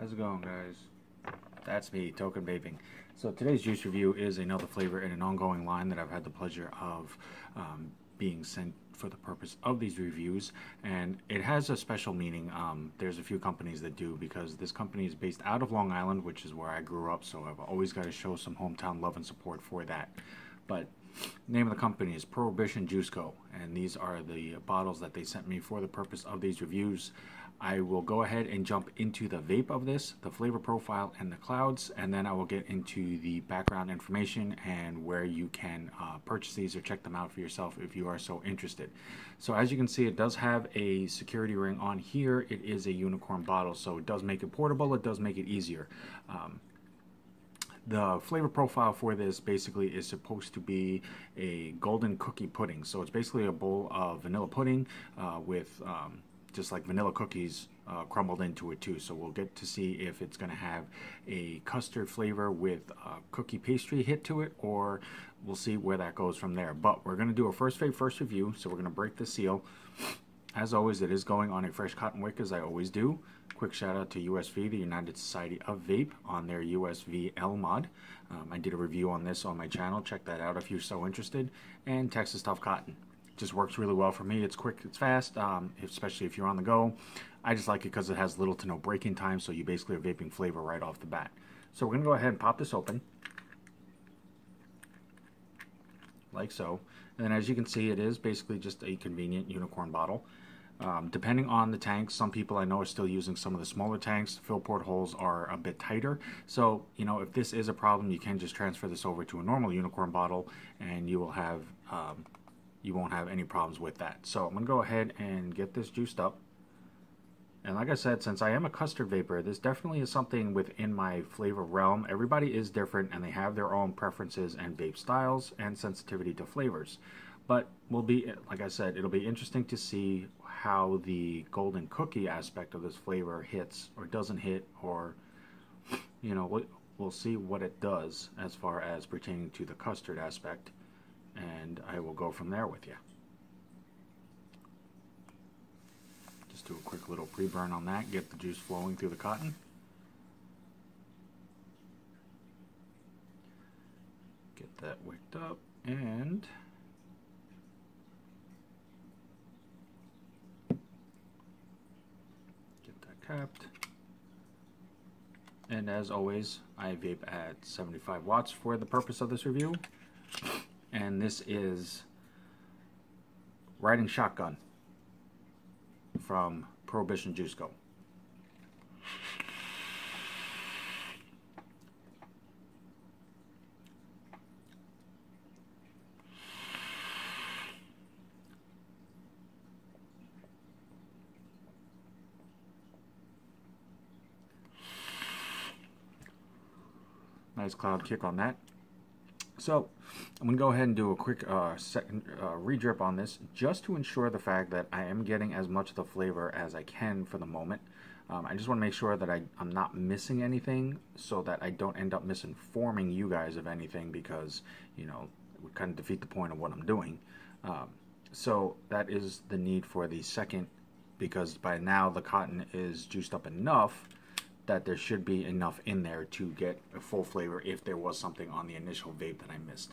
How's it going, guys? That's me, Token Vaping. So today's juice review is another flavor in an ongoing line that I've had the pleasure of being sent for the purpose of these reviews, and it has a special meaning. There's a few companies that do, because this company is based out of Long Island, which is where I grew up, so I've always got to show some hometown love and support for that. But the name of the company is Prohibition Juice Co., and these are the bottles that they sent me for the purpose of these reviews. I will go ahead and jump into the vape of this, the flavor profile, and the clouds, and then I will get into the background information and where you can purchase these or check them out for yourself if you are so interested. So as you can see, it does have a security ring on here. It is a unicorn bottle, so it does make it portable. It does make it easier. The flavor profile for this basically is supposed to be a golden cookie pudding. So it's basically a bowl of vanilla pudding with just like vanilla cookies crumbled into it too. So we'll get to see if it's going to have a custard flavor with cookie pastry hit to it, or we'll see where that goes from there. But we're going to do a first vape, first review. So we're going to break the seal. As always, it is going on a fresh cotton wick, as I always do. Quick shout out to USV, the United Society of Vape, on their USVL mod. I did a review on this on my channel. Check that out if you're so interested. And Texas Tough Cotton. Just works really well for me. It's quick, it's fast, especially if you're on the go. I just like it because it has little to no break-in time, so you basically are vaping flavor right off the bat. So we're going to go ahead and pop this open. Like so. And then as you can see, it is basically just a convenient unicorn bottle. Depending on the tanks, some people I know are still using some of the smaller tanks. The fill port holes are a bit tighter, so you know, if this is a problem, you can just transfer this over to a normal unicorn bottle and you will have you won't have any problems with that. So I'm gonna go ahead and get this juiced up, and like I said, since I am a custard vapor, this definitely is something within my flavor realm. Everybody is different and they have their own preferences and vape styles and sensitivity to flavors. But we'll be, like I said, it'll be interesting to see how the golden cookie aspect of this flavor hits or doesn't hit, or, you know, we'll see what it does as far as pertaining to the custard aspect, and I will go from there with you. Just do a quick little pre-burn on that, get the juice flowing through the cotton. Get that wicked up, and capped. And as always, I vape at 75 watts for the purpose of this review, and this is Ridin Shotgun from Prohibition Juice Co. Nice cloud kick on that. So I'm going to go ahead and do a quick redrip on this, just to ensure the fact that I am getting as much of the flavor as I can for the moment. I just want to make sure that I'm not missing anything, so that I don't end up misinforming you guys of anything, because, you know, it would kind of defeat the point of what I'm doing. So that is the need for the second, because by now the cotton is juiced up enough that there should be enough in there to get a full flavor if there was something on the initial vape that I missed.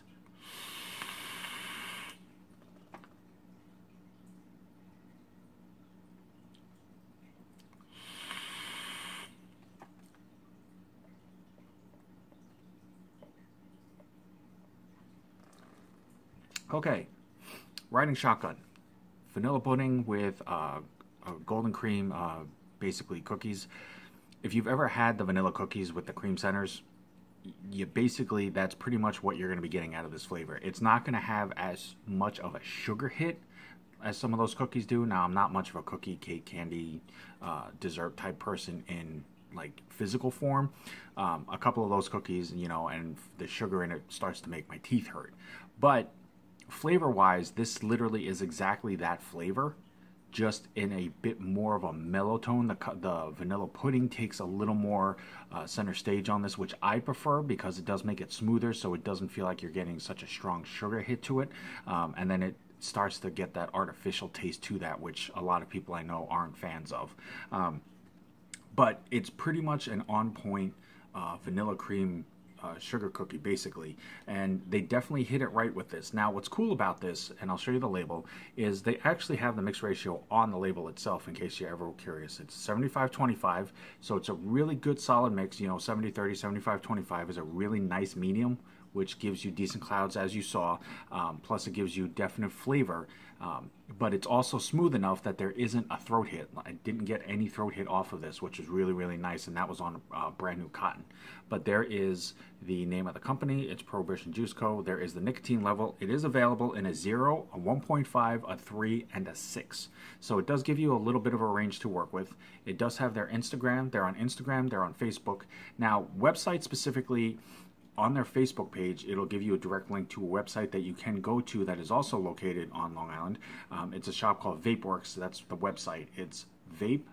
Okay, Ridin Shotgun. Vanilla pudding with a golden cream, basically cookies. If you've ever had the vanilla cookies with the cream centers, you basically, that's pretty much what you're going to be getting out of this flavor. It's not going to have as much of a sugar hit as some of those cookies do. Now, I'm not much of a cookie, cake, candy, dessert type person in like physical form. A couple of those cookies, you know, and the sugar in it starts to make my teeth hurt. But flavor wise, this literally is exactly that flavor, just in a bit more of a mellow tone. The vanilla pudding takes a little more center stage on this, which I prefer, because it does make it smoother, so it doesn't feel like you're getting such a strong sugar hit to it. And then it starts to get that artificial taste to that, which a lot of people I know aren't fans of. but it's pretty much an on-point vanilla cream sugar cookie, basically, and they definitely hit it right with this. Now, what's cool about this, and I'll show you the label, is they actually have the mix ratio on the label itself, in case you're ever curious. It's 75-25, so it's a really good solid mix. You know, 70-30, 75-25 is a really nice medium, which gives you decent clouds, as you saw, plus it gives you definite flavor, but it's also smooth enough that there isn't a throat hit. I didn't get any throat hit off of this, which is really, really nice, and that was on brand new cotton. But there is the name of the company. It's Prohibition Juice Co. There is the nicotine level. It is available in a 0, a 1.5, a 3, and a 6. So it does give you a little bit of a range to work with. It does have their Instagram. They're on Instagram. They're on Facebook. Now, website specifically, on their Facebook page, it'll give you a direct link to a website that you can go to that is also located on Long Island. It's a shop called VapeWrx. That's the website. It's Vape,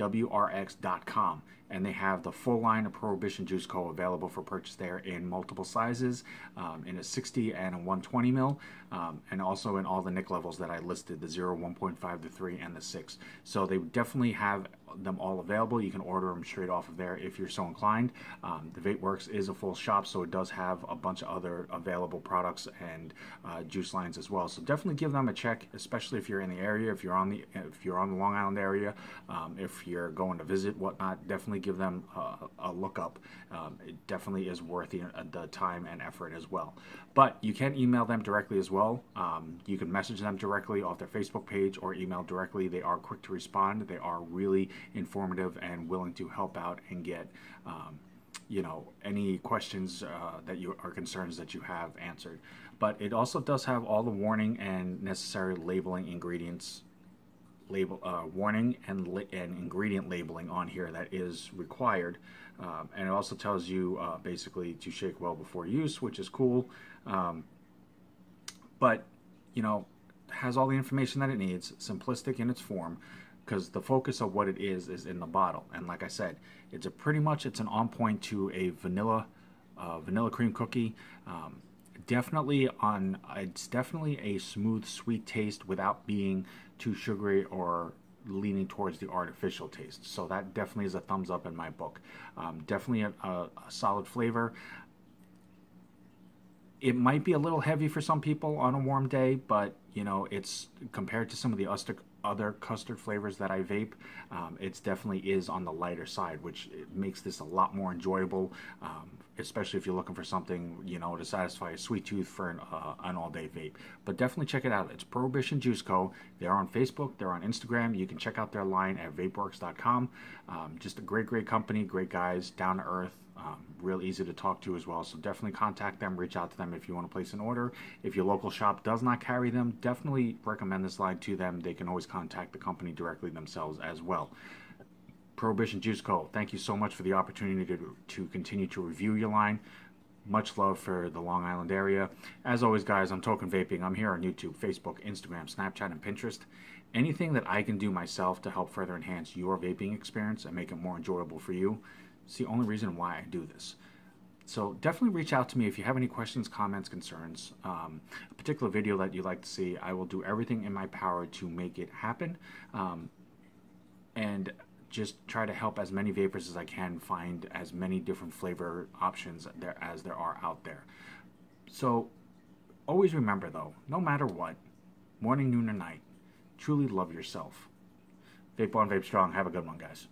VAPWRX.com, and they have the full line of Prohibition Juice Co. available for purchase there in multiple sizes, in a 60 and a 120 mil, and also in all the nic levels that I listed, the 0, 1.5, the 3, and the 6. So they definitely have them all available. You can order them straight off of there if you're so inclined. The VapeWrx is a full shop, so it does have a bunch of other available products and juice lines as well. So definitely give them a check, especially if you're in the area, if you're on the Long Island area, if you're going to visit, whatnot. Definitely give them a look up. It definitely is worth the time and effort as well. But you can email them directly as well. You can message them directly off their Facebook page or email directly. They are quick to respond. They are really informative and willing to help out and get you know, any questions that you are concerns that you have answered. But it also does have all the warning and necessary labeling ingredients label warning and ingredient labeling on here that is required, and it also tells you basically to shake well before use, which is cool. But you know, has all the information that it needs, simplistic in its form, because the focus of what it is in the bottle. And like I said, it's a pretty much, it's an on point to a vanilla cream cookie. It's definitely a smooth, sweet taste without being too sugary or leaning towards the artificial taste. So that definitely is a thumbs up in my book. Definitely a solid flavor. It might be a little heavy for some people on a warm day, but you know, it's compared to some of the other custard flavors that I vape, it's definitely is on the lighter side, which makes this a lot more enjoyable, especially if you're looking for something, you know, to satisfy a sweet tooth for an all-day vape. But definitely check it out. It's Prohibition Juice Co. They are on Facebook. They're on Instagram. You can check out their line at VapeWrx.com. Just a great, great company, great guys, down to earth. Real easy to talk to as well, so definitely contact them, reach out to them if you want to place an order. If your local shop does not carry them, definitely recommend this line to them. They can always contact the company directly themselves as well. Prohibition Juice Co., thank you so much for the opportunity to continue to review your line. Much love for the Long Island area. As always, guys, I'm Token Vaping. I'm here on YouTube, Facebook, Instagram, Snapchat, and Pinterest. Anything that I can do myself to help further enhance your vaping experience and make it more enjoyable for you, it's the only reason why I do this. So definitely reach out to me if you have any questions, comments, concerns, a particular video that you'd like to see. I will do everything in my power to make it happen, and just try to help as many vapors as I can find as many different flavor options as there are out there. So always remember, though, no matter what, morning, noon, or night, truly love yourself. Vape on, vape strong. Have a good one, guys.